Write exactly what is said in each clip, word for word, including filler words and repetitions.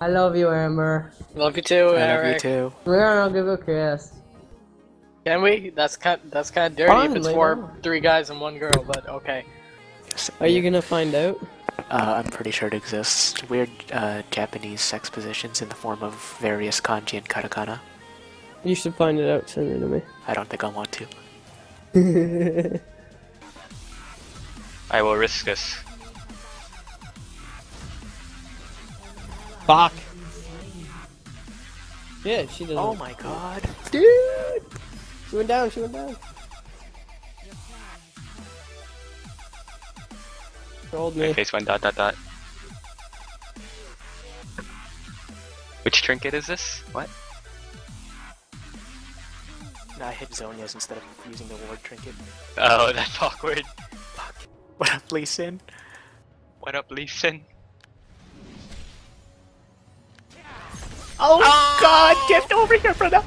I love you, Amber. Love you too, I Eric. Love you too. We're gonna give a kiss. Can we? That's kind. That's kind of dirty. Fine, if it's four, on. three guys and one girl, but okay. Are you gonna find out? Uh, I'm pretty sure it exists. Weird uh, Japanese sex positions in the form of various kanji and katakana. You should find it out, send it to me. I don't think I want to. I will risk this. Fuck. Yeah, she doesn't. Oh my god. Dude! She went down, she went down. Rolled me. My face went dot dot dot. Which trinket is this? What? No, I hit Zhonyas instead of using the ward trinket. Oh, that's awkward. Fuck. What up, Lee Sin? What up, Lee Sin? Oh, oh god, get over here for that!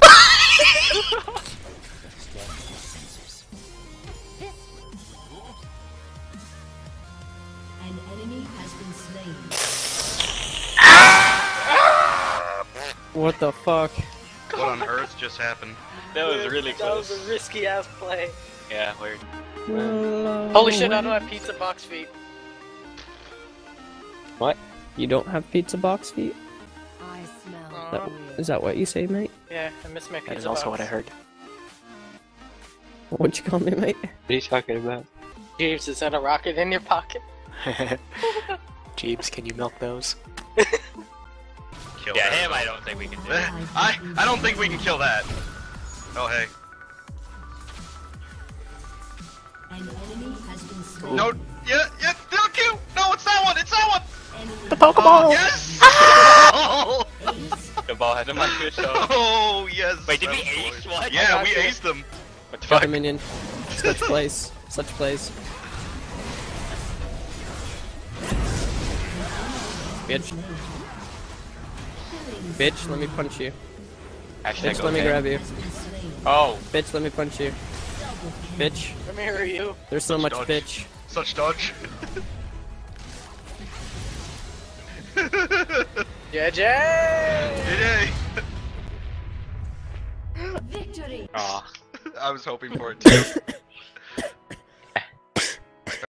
An enemy has been slain. Ah! What the fuck? What on earth just happened? That was really close. That was a risky ass play. Yeah, weird. Well, Holy shit, I don't have pizza box feet. What? You don't have pizza box feet? That, is that what you say, mate? Yeah, I miss my pizza That is also box. What I heard. What'd you call me, mate? What are you talking about? Jeeves, is that a rocket in your pocket? Jeeves, can you milk those? Kill yeah, him I don't think we can do that. I, I don't think we can kill that. Oh, hey. An enemy has been slain. No, yeah, yeah, they'll kill! No, it's that one, it's that one! The Pokeball! Oh, yes! Ah! The ball had a micro shot. Oh, yes! Wait, did we ace one? Yeah, we aced them! What the fuck? Got a minion. Such plays. Such plays. Bitch. Bitch, let me punch you. Hashtag Bitch, okay. let me grab you. Oh. Bitch, let me punch you. Bitch. Come here, you. There's so Such much dodge. bitch. Such dodge. J J! Victory! Aw. I was hoping for it too.